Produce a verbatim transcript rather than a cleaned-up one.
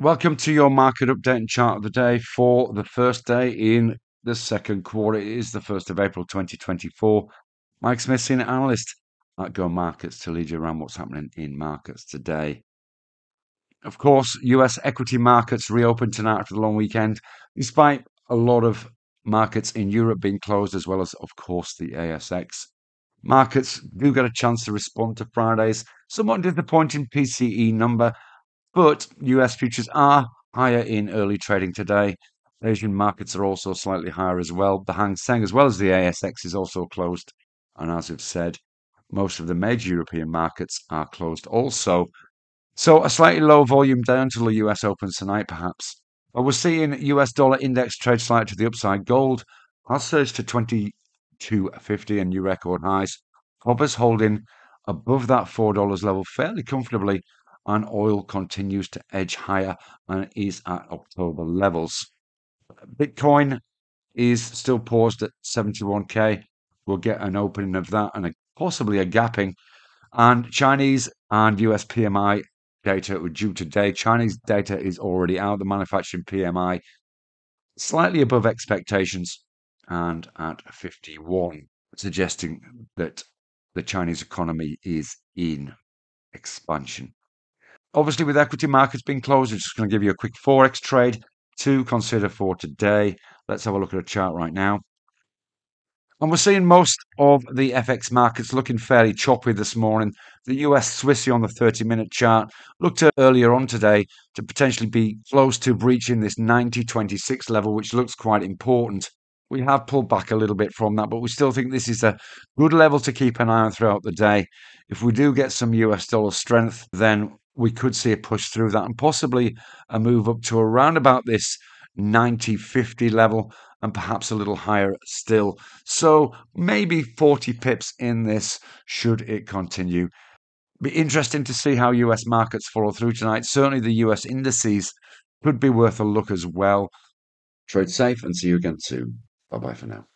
Welcome to your market update and chart of the day for the first day in the second quarter. It is the first of April twenty twenty-four. Mike Smith, senior analyst at Go Markets, to lead you around what's happening in markets today. Of course, U S equity markets reopened tonight after the long weekend, despite a lot of markets in Europe being closed, as well as, of course, the A S X. Markets do get a chance to respond to Friday's somewhat disappointing P C E number, but U S futures are higher in early trading today. Asian markets are also slightly higher as well. The Hang Seng, as well as the A S X, is also closed. And as I've said, most of the major European markets are closed also. So a slightly low volume day until the U S opens tonight, perhaps. But we're seeing U S dollar index trade slightly to the upside. Gold has surged to twenty-two fifty and new record highs. Copper's holding above that four dollars level fairly comfortably. And oil continues to edge higher and is at October levels. Bitcoin is still paused at seventy-one K. We'll get an opening of that and a, possibly a gapping. And Chinese and U S P M I data were due today. Chinese data is already out. The manufacturing P M I slightly above expectations and at fifty-one, suggesting that the Chinese economy is in expansion. Obviously, with equity markets being closed, I'm just going to give you a quick Forex trade to consider for today. Let's have a look at a chart right now. And we're seeing most of the F X markets looking fairly choppy this morning. The U S Swissy on the thirty minute chart looked earlier on today to potentially be close to breaching this ninety twenty-six level, which looks quite important. We have pulled back a little bit from that, but we still think this is a good level to keep an eye on throughout the day. If we do get some U S dollar strength, then we could see a push through that and possibly a move up to around about this ninety fifty level and perhaps a little higher still. So maybe forty pips in this should it continue. Be interesting to see how U S markets follow through tonight. Certainly the U S indices could be worth a look as well. Trade safe and see you again soon. Bye-bye for now.